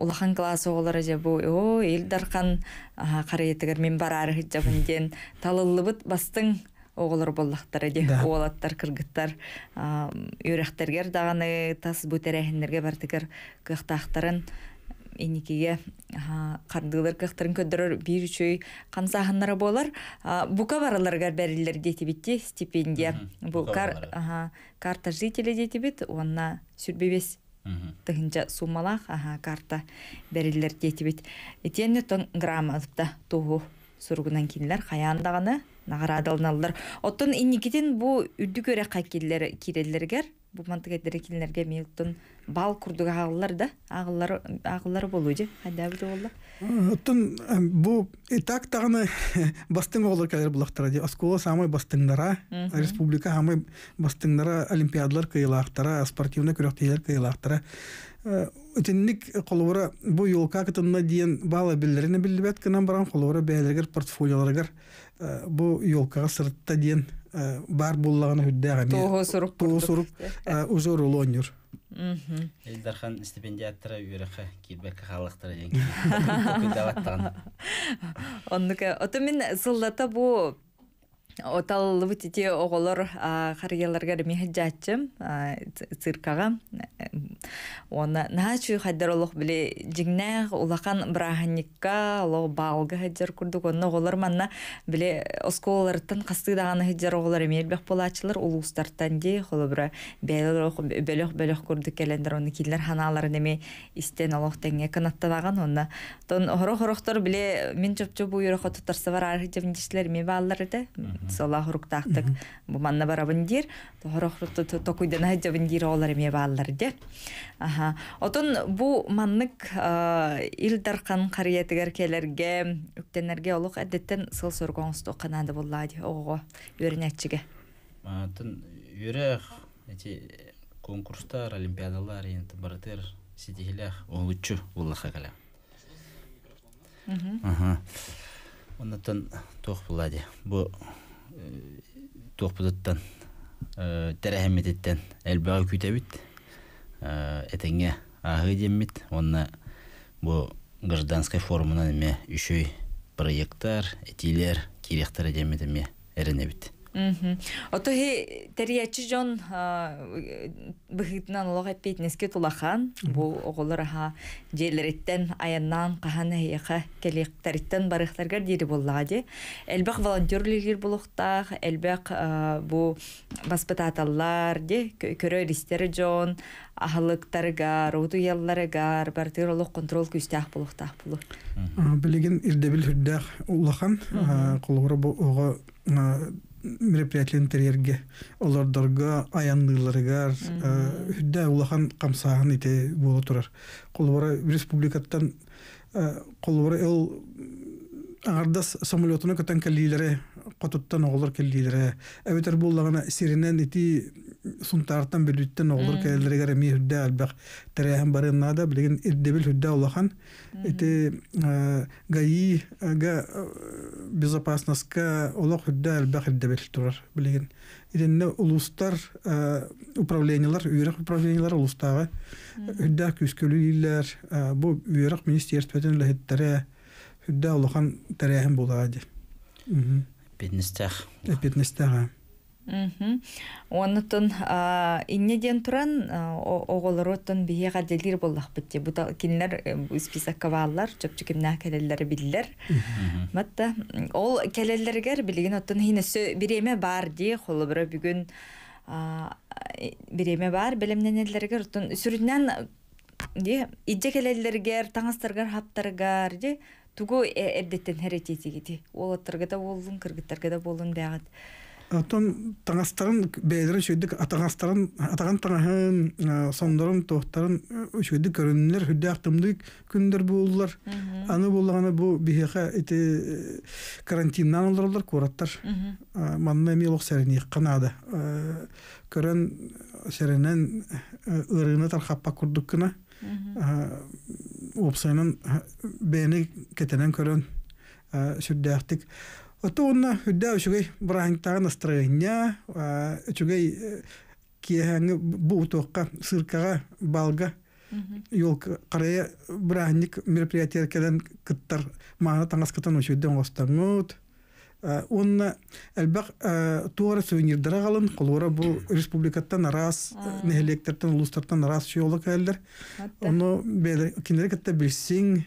улахан класс оголлары җа бу о илдархан караятыгәр мен барар хиҗабынден талыллыбыт бастың оголор боллактар эди, оолаттар, кыргыттар, үрәхтәргәр даганы тас бу тәрәһеннәргә бартыгәр кыхтахтарын Эникеге кардылар кыхтарын көдөрөр бир үчөй камсахыннары болар. Бука бараларга бәрилер детибитти стипендия. Бу карта жителя детибит, онна сүрбебес тыгынча суммалах карта бәрилер детибит. Этенне тон грамотта тугу сургунан кинлер хаяндаганы наградалналар. Оттон эникеден бу үдү көрө кайкелер кирелергер бу мантыга дирекилерге милтон бал курдуга агыллар да агыллар болуйди адабы болду. Оттон бу этак тагыны бастың олар келер булактар ди. Оскола самый бастыңдара республика хамы бастыңдара олимпиадалар кыйлактара, спортивный көрөктөйлөр кыйлактара. Өтенник колора бу юлка кытынна диен бала билдерини билбет кынан баран колора бейлергер портфолиолоргер бу юлка сыртта диен бар буллагына хүддәгә мен. Тоосуруп ужор улонюр. Элдархан стипендиаттыра үрәхә килбәк халыктыра яңгы. Күдәваттан. Онныкә ото мен сыллата бу оталлы бу тите оголор харыяларга мехҗатчым циркага. Оны начу хәдәролох биле җигнәг улахан браханникка ло балга хәдәр күрдүк. Оны оголор манна биле осколлардан кыстыдаган хәдәр оголор мелбек булачлар улустардан ди холыбра бәлех күрдүк кәлендер оны килләр ханалары неме истен алохтан якынаттаган. Оны тон хорохтор биле мин чөпчө бу юрәхә тутарсы бар арҗевничләр мебаллары да Салах руктахтык буманна барабындир, тохрохруту токуйдан хәҗәбендир алар мебаллар ди. Отон бу маннык илдаркан кариятыгәр келәргә, үктәнәргә олуг әдәттән сыл соргоңсты канады буллады ого үрнәтчегә. Отон үрәх эти конкурстар, олимпиадалар, инде бартер сидиһләх олучу буллаха кала. Оннан тоқ болады. Бу тоқ бұдыттан, тәрәхметтен әлбәгі күтәбіт, әтенге ағы деммет. Онна бу гражданскай форумынан ме үшөй проекттар, әтилер, керектар деммет ме әрінебіт. Ото хе тәрәчі жон бұхытынан олаға әппейтінеске тұлақан. Бұл оғылыр жерлереттен, аяннан, қаһан әйеқа кәлектәреттен барықтарға дері болады. Әлбәқ волонтерлер болуқтақ, әлбәқ бұл баспытаталар, көрі ристері жон, ахалықтарға, роду ялларға, бартыролық контрол күстәқ болуқтақ болу. Білеген ирдебіл үрдәқ ұлақан қолғыры бұл оға мероприятияларын терерге олардарға аяндыларыгар үдә улахан камсагын ите боло турар. Колбара республикаттан колбара эл аңардас самолетуна көтән келдиләре катуттан оғылар келдиләре әбетер буллагына сиренен ити сунтартан бөлүттен оғылар келдиләре ми үдә албак тәрәһен барын нада билген иддебел үдә улахан ити гаи га безопасностька олақ үдә албак иддебел турар билген иденне улустар управлениялар үйрәк управлениялар улустагы үдә күскөлүләр бу үйрәк министрлыктан ләһеттәре Хүддә улахан тәрәһен болады. Петнестәх. Петнестәха. Онытын иннеден туран оғылыротын бие ғаделер болақ бітте. Бұталкенлер списакка баалар, чөпчекімнә кәлелері білдер. Матта ол кәлелергер білген оттын хинесі біреме бар де, қолы бірі бүгін береме бар, білімненелерге рутун сүрүннен де идекелелерге, таңыстарга, хаптарга де тугу эрдеттен херететиги де. Олаттарга да болдун, кыргыттарга да болдун бягат. Атон таңыстарын бейлери сөйдүк, атаңыстарын, атаган таңын, сондорун, тохтарын сөйдүк көрүнүлөр, хүддө актымдык күндөр болдулар. Аны болгону бу бихека эти карантиндан алдыралар, кураттар. Манна мелок сарыны канада. Көрөн сарынын ырыны тархаппа курдук кына. Опсайнын бени кетенен көрөн сүрдүктик. Ото онна хүддә үчүгэй брахангтагы настроения, үчүгэй киэхэнгэ бу утоққа, сыркаға, балға, юл қарая брахангник мероприятияркеден кыттар мағына таңаскытан үчүгден ғостангуд. Онна әлбәқ туара сувенирдара қалын, қолуара бұл республикаттан арас, нехелектертен, улустартан арас шуолы кәлдер. Оны кендері кітті білсең,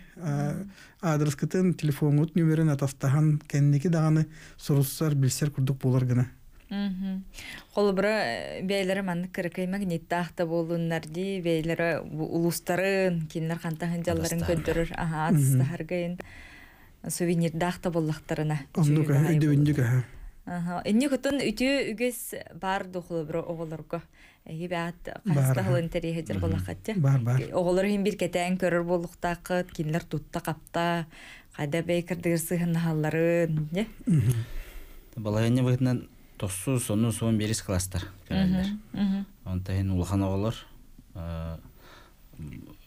адрес кітін, телефонғыт нөмерін атастаған кәндекі дағаны сұрысар, білсер күрдік болар гіні. Қолыбыры бәйлері маңдық кірікай магнитті ақты болуынлар дей, бәйлері улустарын, кендер қантағын жаларын көндірір, атыстағарғайын. Сувенир дахта боллақтарына. Оннуға, үйді үйіндігі. Үйні құтын үйті үйгіз бар дұқылы бір оғыларға. Әйі бәт қастығыл интерейі жер боллақатты. Бар. Оғылыр үйін бір кәтәйін көрір болықтақыт, кенлер тұтта қапта, қайда бәй кірдігір сығын ағаларын. Балайыны бұғытынан тосу, сону, суын берес қыластар. Онтайын ұлған оғылыр.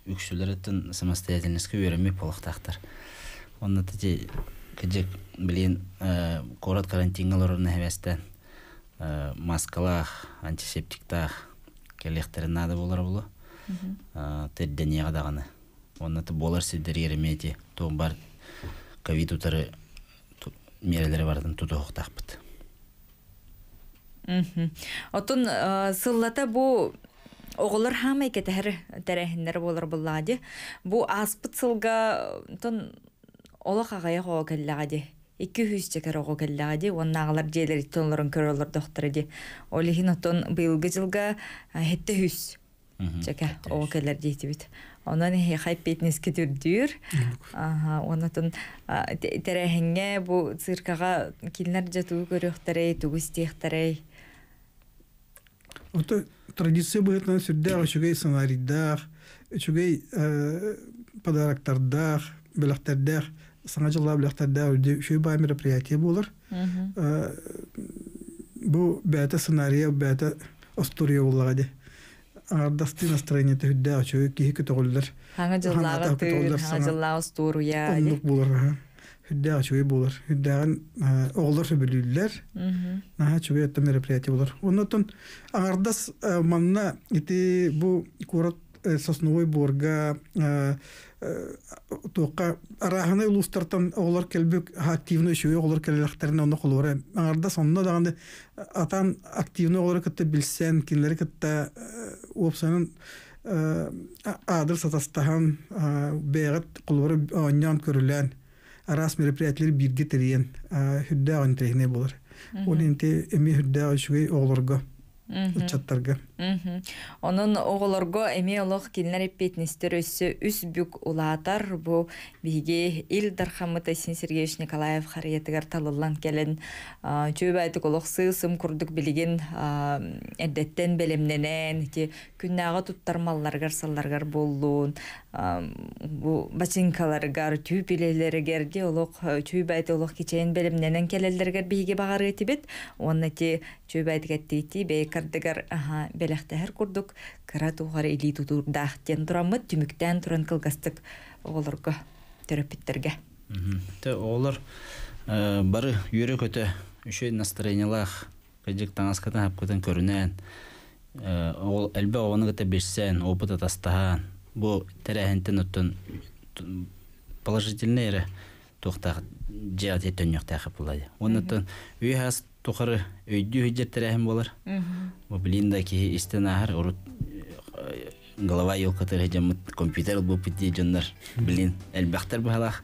Үксілеріттің самастаятелініскі өрімек болықтақтар. Он эти, кадик, блин, корот карантингалоров на хвесте, маскалах, антисептиктах, келехтере надо было, те дни гаданы. Он это болар сидерир мети, то бар ковид утары мерелер вардан туда хохтахпат. А то сыллата бу оголар хамай кетер терехнер болар баллади, бу аспыт сылга тон Олақ ағайы қоға кәлләғаде, 200 жекер қоға кәлләғаде, оның ағылар жейлер еттонларын көрі олар доқтырады. Олығын ұттон бұйылғы жылға 700 жеке қоға кәлләр дейді бейді. Оның қайып бейтінеске дүрдір. Оның ұттон тәрәхінге бұл циркаға келінер жатуы көрі ұқтарай, түгі істе ұқтарай. Ұтты традиция бұғытынан сүрдіғ, үшігей санаридағ, үшігей падарактардағ, біліқтардағ. Саңа жылға біліқтарда өрде үші бай мероприятия болыр. Бұл бәті сценария, бәті остория олаға де. Ағардасты настроенеті үдді үші кейі күті қолдар. Хаңа жылға түр, хаңа жылға остория. Ондық болыр. Үдді үші болыр. Үддіған оғылдар сөбілілілер. Наға үші әтті мероприятия болыр. Ондықтан ағардас маңына еті бұл қорат сосновой борга тоқа арағына ұлыстартан олар келбек активны үшеуе олар келеліктеріне оны қолуыра. Аңарда сонына дағанды атан активны олар кітті білсен, кенлері кітті опсанын адыр сатастаған бәғат қолуыра оңнан көрілен, арас мероприятілер бірге терейін, хүдді оң тірейіне болар. Ол енте әме хүдді үшеуе оларға. Онын оғыларға әме олық келінер әппетіністер өсі үс бүк ұлатар. Бұ бейге Илдар Хамыта Сергеевич Николаев қариетігер талылан келін жөбі айтық олық сығысым күрдік білген әдеттен бәлемденен күннағы тұттармаларғар салларғар болуын басинкаларғар түйіп елелергерде олық жөбі айты олық кечейін бәлемденен келелергер бейге бағар етібет. Оны жөбі айтық әттейті бәйк кардыгар бәләқтәһәр күрдік, кара туғар илей тұтырдақтен тұрамы түміктен тұран қылғастық оларға түріпіттерге. Олар бары үйрі көті үші настроенелақ көдік таңасқатын әпкөтін көрінен, ол әлбі оғаны көті бешсен, опыт атастаған, бұл тәрәхінтін ұттын положительні әрі тұқтақ жиғат еттен үқтәқі болады. Оны ұттын үй әс тұқыры өйді үйдер тәрәхім болар. Бұлында кейі істен ағыр, голова елқатыр әжеміт, компьютер бұл пөтті жондар. Бұлін әлбәқтір бағалақ.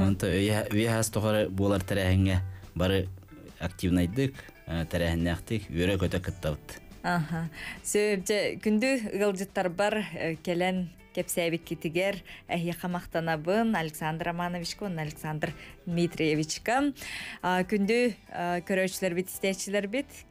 Онында өй әз тұқыры болар тәрәхінге бары активнайдық, тәрәхінне ақтық, өрі көті күттауды. Ага. Сөйбже күнді ғылжыттар бар келен кепсәбек кетігер әйе қамақтанабын Александр Романовичка, Александр Дмитриевичка. Күнді көрөшілер бет, істейтшілер бет.